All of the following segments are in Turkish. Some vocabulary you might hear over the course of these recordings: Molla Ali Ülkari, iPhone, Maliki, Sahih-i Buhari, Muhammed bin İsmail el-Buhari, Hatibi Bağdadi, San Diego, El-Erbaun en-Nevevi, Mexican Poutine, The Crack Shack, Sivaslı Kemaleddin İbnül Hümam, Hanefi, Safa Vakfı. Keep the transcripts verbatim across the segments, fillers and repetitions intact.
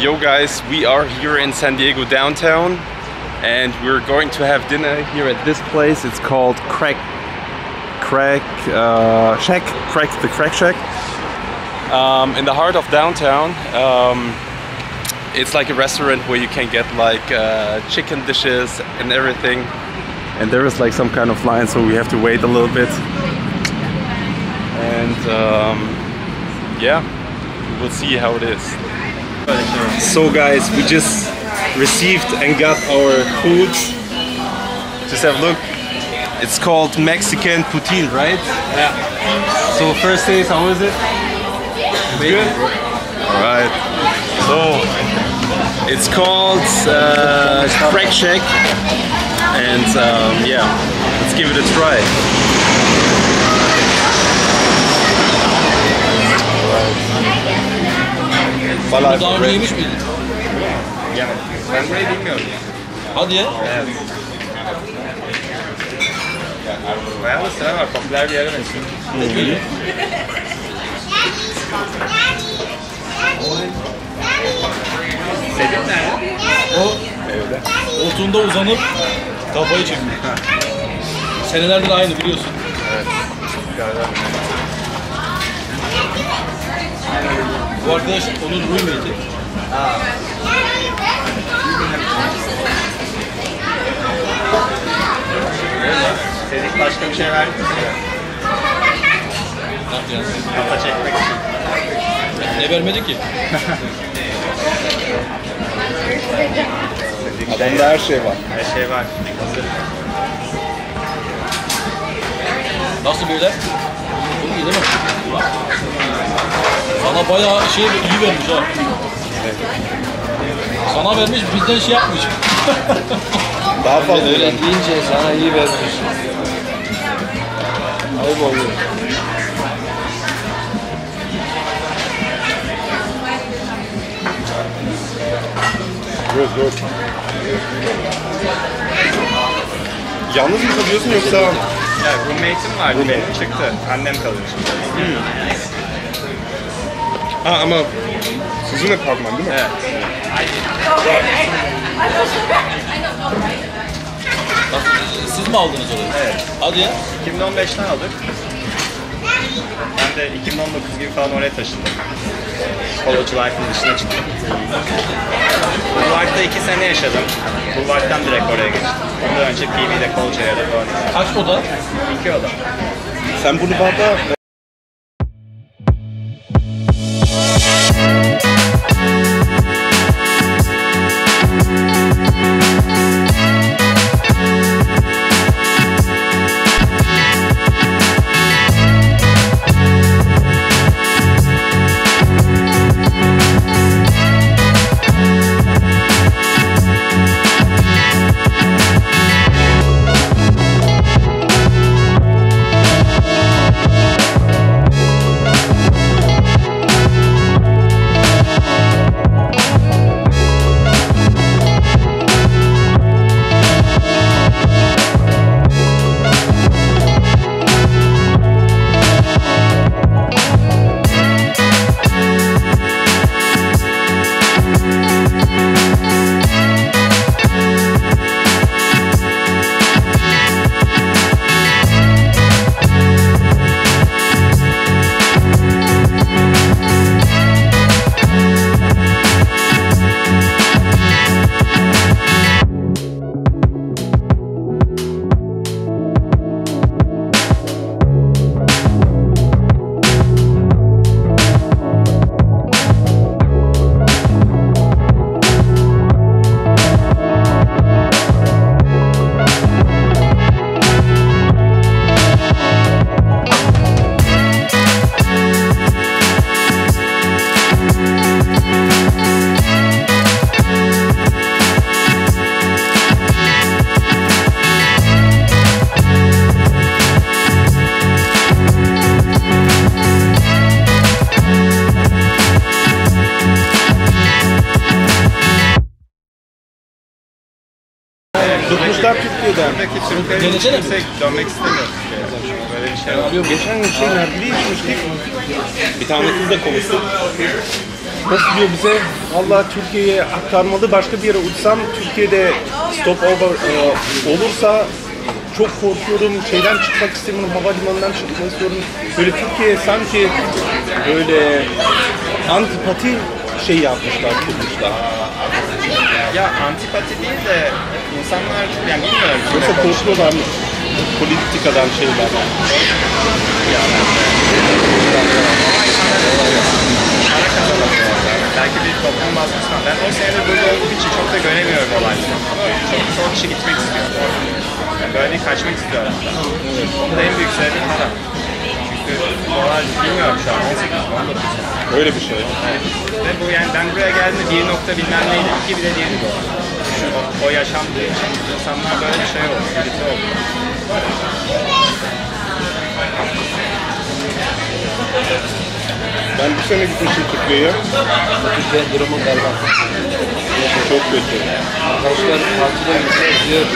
Yo guys, we are here in San Diego downtown and we're going to have dinner here at this place. It's called Crack Crack uh, Shack, Crack the Crack Shack, um, in the heart of downtown. Um, it's like a restaurant where you can get like uh, chicken dishes and everything, and there is like some kind of line, so we have to wait a little bit. And um, yeah, we'll see how it is. So guys, we just received and got our food. Just have a look. It's called Mexican poutine, right? Yeah. So first taste, how is it? Good? Alright. So, it's called uh, Crack Shack. And um, yeah, let's give it a try. Vallahi daha önce yemiş miydin? Ya ben burayı bilmiyorum ya. Hadi ya. Evet. Ya bayağı da sıra var. Popüler bir yere benziyor. Sedin nerede? O evde. Koltuğunda uzanıp kafayı çekmiş. Senelerdir aynı biliyorsun. Evet. Bu arkadaş onun roommate'i. Senin başka bir şey verdi mi? Kafa çekmek için. Ne vermedi ki? Adamda her şey var. Her şey var. Nasıl böyle? Bunu iyi değil mi? Sana bayağı şey iyi vermiş ha. Evet. Sana vermiş, bizden şey yapmış. Daha fazla öğrendiğince sana iyi vermiş. Ayıp oluyor. Göz göz. Yalnız mı kalıyorsun yoksa? Ya roommate'im var, roommate'im çıktı. Annem kalıyor şimdi. Hmm. Ha ama sizinle kalmam değil mi? Evet. Siz mi aldınız orayı? Evet. Hadi ya. iki bin on beş'ten aldık. Ben de iki bin on dokuz gibi falan oraya taşındım. College Life'ın dışına çıktım. Bulvar'da iki sene yaşadım. Bulvar'dan direkt oraya geçtim. Ondan önce P B'de, College'a ya da böyle. Kaç oda? İki oda. Sen Bulvar'da... Tutmuşlar Türkiye'den. Denecene mi? Dönmek istemiyoruz. Böyle bir şey var. Geçen gün şey nerede içmiştik. Bir tane kızla konuştuk. nasıl diyor bize, Allah Türkiye'ye aktarmalı, başka bir yere uçsam Türkiye'de stop over e, olursa çok korkuyorum, şeyden çıkmak istemiyorum, havalimanından çıkmak istiyorum. Böyle Türkiye'ye sanki böyle antipati şey yapmışlar, kurmuşlar. Ya antipati değil de insanlar, yani bilmiyorum. Yoksa konuşuyorlar mı? Politikadan şeyler. Yani. Para kazanamıyorlar. Belki bir toplum baskısından. Ben o senede burada olduğum için çok da göremiyorum olayları. Çok çok kişi gitmek istiyor. Yani böyle bir kaçmak istiyor hatta. Onun da en büyük sebebi para. Çünkü dolar bilmiyorum şu an. on sekiz on dokuz. Öyle bir şey. Yani, ve bu yani ben buraya geldiğimde bir nokta bilmem neydi. iki bile değildi dolar. O, o yaşamdığı için insanlar böyle bir şey oldu. Birlikte oldu. Ben bu sene gitmişim Türkiye'ye. Türkiye durumu berbat. Çok kötü. Arkadaşlar partide bize izliyor.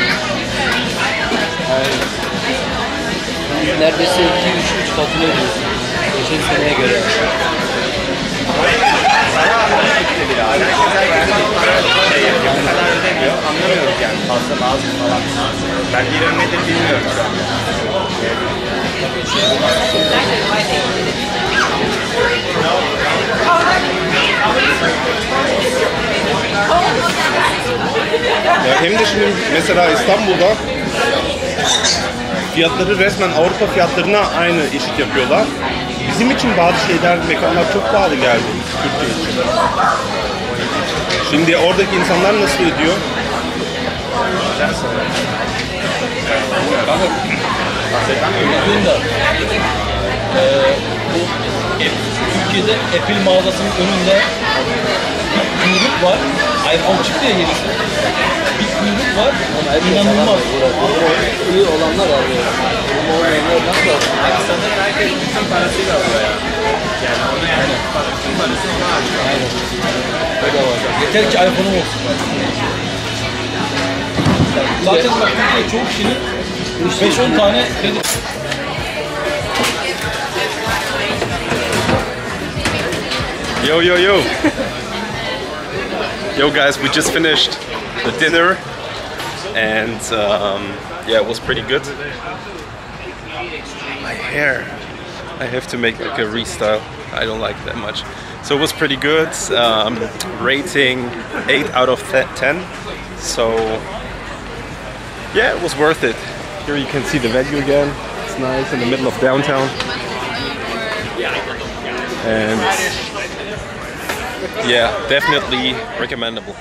Yani neredeyse iki üç üç katına ediyoruz. Geçen seneye göre. Sana anlamak gitti bile. Herkese gelmek şey yapıyor. O kadar ödemiyor. Anlamıyoruz yani. Fazla lazım falan. Ben bir örneğidir bilmiyorum şu an. Ya hem de şimdi mesela İstanbul'da fiyatları resmen Avrupa fiyatlarına aynı eşit yapıyorlar. Bizim için bazı şeyler, mekanlar çok pahalı geldi Türkiye için. Şimdi oradaki insanlar nasıl ediyor? Türkiye'de Apple mağazasının önünde kuyruk var. iPhone çıktı ya yenisi. Bir kuyruk var. İnanılmaz. İyi olanlar alıyor. Pakistan'da herkes bütün parasıyla alıyor ya. Yani onu yani bütün parasını ona açıyor. Aynen. Öyle olacak. Yeter ki iPhone'um olsun. Zaten bak Türkiye'de çoğu kişinin beş on tane kredi... Yo, yo, yo! Yo guys, we just finished the dinner and um, yeah, it was pretty good. My hair, I have to make like a restyle, I don't like it that much. So it was pretty good, um, rating eight out of ten, so yeah, it was worth it. Here you can see the venue again, it's nice in the middle of downtown. And yeah, definitely recommendable.